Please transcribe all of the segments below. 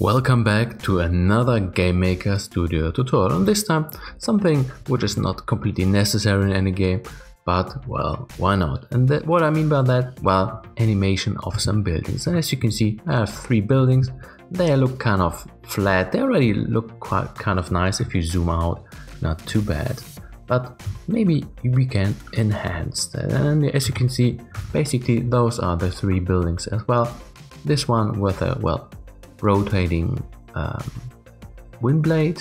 Welcome back to another GameMaker Studio tutorial, and this time something which is not completely necessary in any game, but well, why not? And what I mean by that, well, animation of some buildings. And as you can see, I have three buildings. They look kind of flat. They already look quite kind of nice if you zoom out, not too bad. But maybe we can enhance that. And as you can see, basically those are the three buildings as well. This one with a, well, rotating wind blade.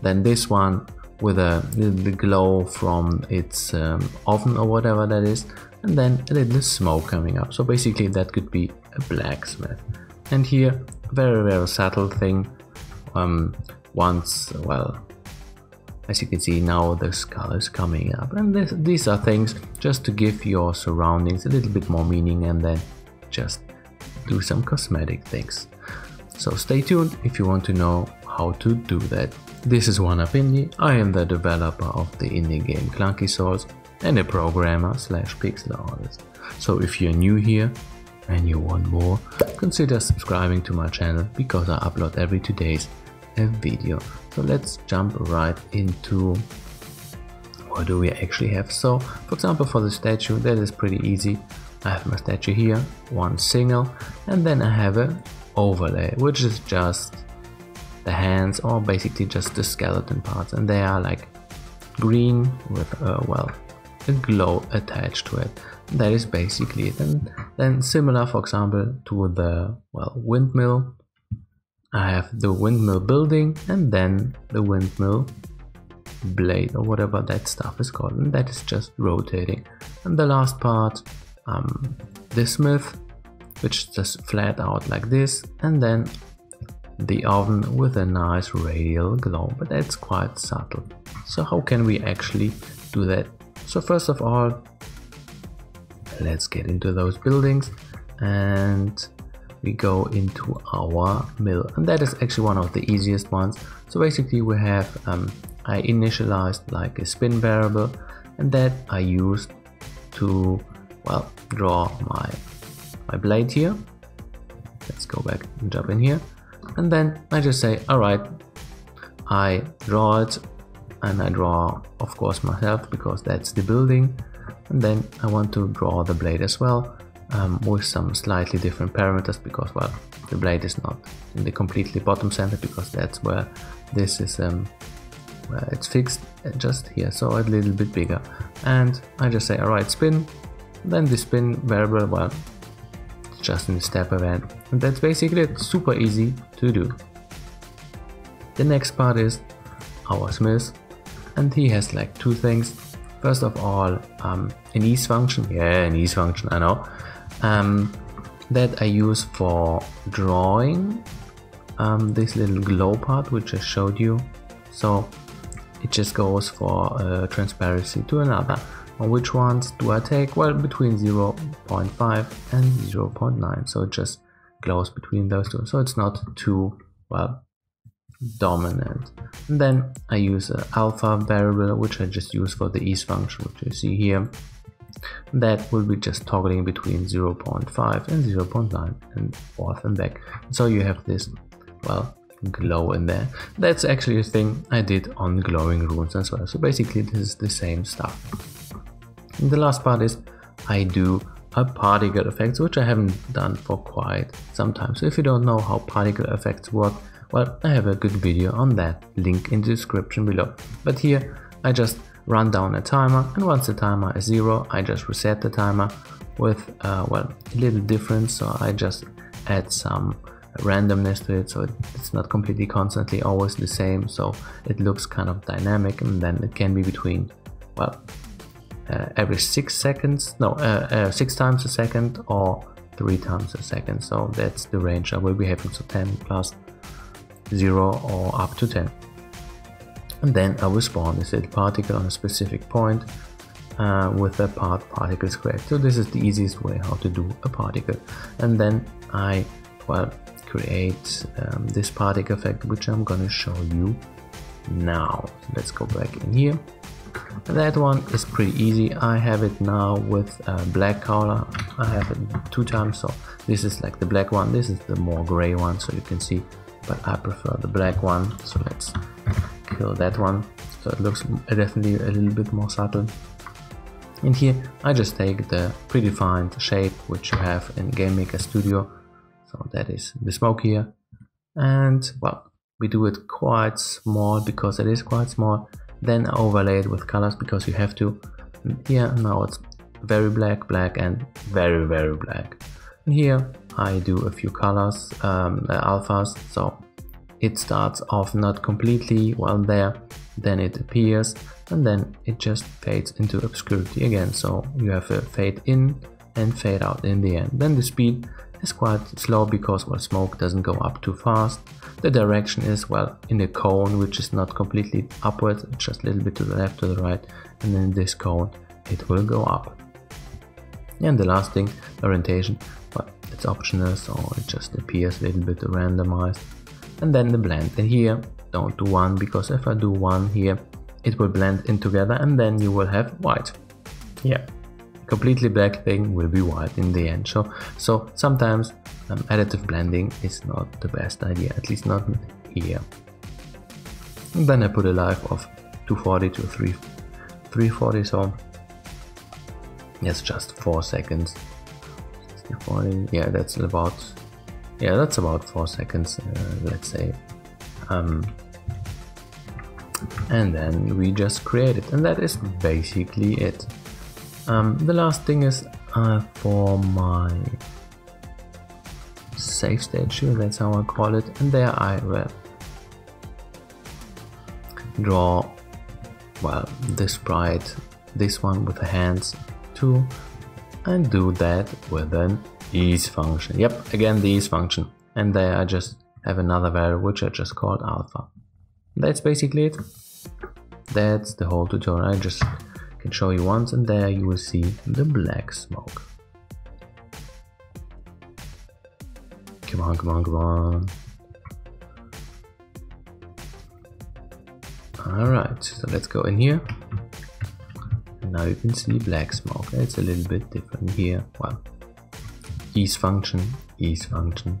Then this one with the glow from its oven or whatever that is. And then a little smoke coming up. So basically that could be a blacksmith. And here, very, very subtle thing. Once, well, as you can see now the skull is coming up, and these are things just to give your surroundings a little bit more meaning, and then just do some cosmetic things. So stay tuned if you want to know how to do that. This is 1up Indie. I am the developer of the indie game Clunky Souls and a programmer / pixel artist. So if you're new here and you want more, consider subscribing to my channel, because I upload every 2 days a video. So let's jump right into what do we actually have. So for example, for the statue, that is pretty easy. I have my statue here, one single, and then I have an overlay which is just the hands, or basically just the skeleton parts, and they are like green with well, a glow attached to it. That is basically it. And then similar, for example, to the, well, windmill, I have the windmill building and then the windmill blade or whatever that stuff is called, and that is just rotating. And the last part, the smith, which is just flat out like this, and then the oven with a nice radial glow, but that's quite subtle. So how can we actually do that? So first of all, let's get into those buildings and we go into our mill, and that is actually one of the easiest ones. So basically we have, I initialized like a spin variable, and that I used to, well, draw my blade here. Let's go back and jump in here, and then I just say, all right, I draw it, and I draw of course myself because that's the building, and then I want to draw the blade as well. With some slightly different parameters, because, well, the blade is not in the completely bottom center, because that's where this is, where it's fixed, just here, so a little bit bigger. And I just say, alright, spin, then the spin variable, well, it's just in the step event, and that's basically it. Super easy to do. The next part is our smith, and he has like two things. First of all, an ease function, I know. That I use for drawing this little glow part which I showed you, so it just goes for transparency to another. And which ones do I take? Well, between 0.5 and 0.9, so it just glows between those two, so it's not too, well, dominant. And then I use an alpha variable which I just use for the ease function, which you see here. That will be just toggling between 0.5 and 0.9 and forth and back, so you have this, well, glow in there. That's actually a thing I did on glowing runes as well, so basically this is the same stuff. And the last part is I do a particle effects, which I haven't done for quite some time, so if you don't know how particle effects work, well, I have a good video on that, link in the description below. But here I just run down a timer, and once the timer is 0, I just reset the timer with well, a little difference, so I just add some randomness to it, so it's not completely constantly always the same, so it looks kind of dynamic. And then it can be between, well, every 6 seconds, no, 6 times a second or 3 times a second, so that's the range I will be having, so 10 plus 0 or up to 10. And then I will spawn this little particle on a specific point with a part particle square. So this is the easiest way how to do a particle. And then I, well, create this particle effect, which I'm gonna show you now. Let's go back in here. That one is pretty easy. I have it now with black color. I have it 2 times, so this is like the black one, this is the more gray one, so you can see but I prefer the black one, so let's kill that one, so it looks definitely a little bit more subtle. And here I just take the predefined shape which you have in GameMaker Studio, so that is the smoke here, and well, we do it quite small because it is quite small, then I overlay it with colors because you have to. And here now it's very black, black and very very black. And here I do a few colors, alphas, so it starts off not completely well there, then it appears, and then it just fades into obscurity again, so you have a fade in and fade out in the end. Then the speed is quite slow because, well, smoke doesn't go up too fast. The direction is, well, in a cone, which is not completely upwards, just a little bit to the left, to the right, and then this cone it will go up. And the last thing, orientation, but it's optional, so it just appears a little bit randomized. And then the blend, and here don't do one, because if I do one here it will blend in together and then you will have white. Yeah, completely black thing will be white in the end. So sometimes additive blending is not the best idea, at least not here. And then I put a life of 240 to 340, so yes, just 4 seconds. 40, yeah, that's about 4 seconds, let's say. And then we just create it, and that is basically it. The last thing is for my save state here, that's how I call it, and there I will draw, well, the sprite, this one with the hands too, and do that with an ease function. Yep, again the ease function, and there I just have another variable which I just called alpha. That's basically it. That's the whole tutorial. I just can show you once, and there you will see the black smoke. Come on, come on, come on. Alright, so let's go in here. And now you can see black smoke. It's a little bit different here. Well, ease function, ease function.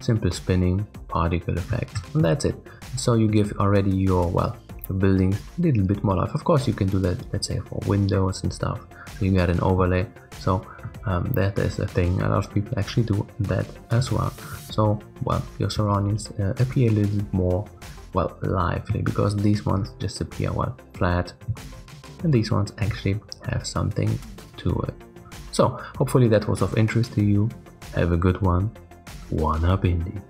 Simple spinning, particle effect, and that's it. So you give already your, well, your building a little bit more life. Of course you can do that, let's say, for windows and stuff, so you get an overlay. So that is a thing, a lot of people actually do that as well. So, well, your surroundings appear a little bit more, well, lively, because these ones just appear, well, flat, and these ones actually have something to it. So hopefully that was of interest to you. Have a good one. 1up Indie.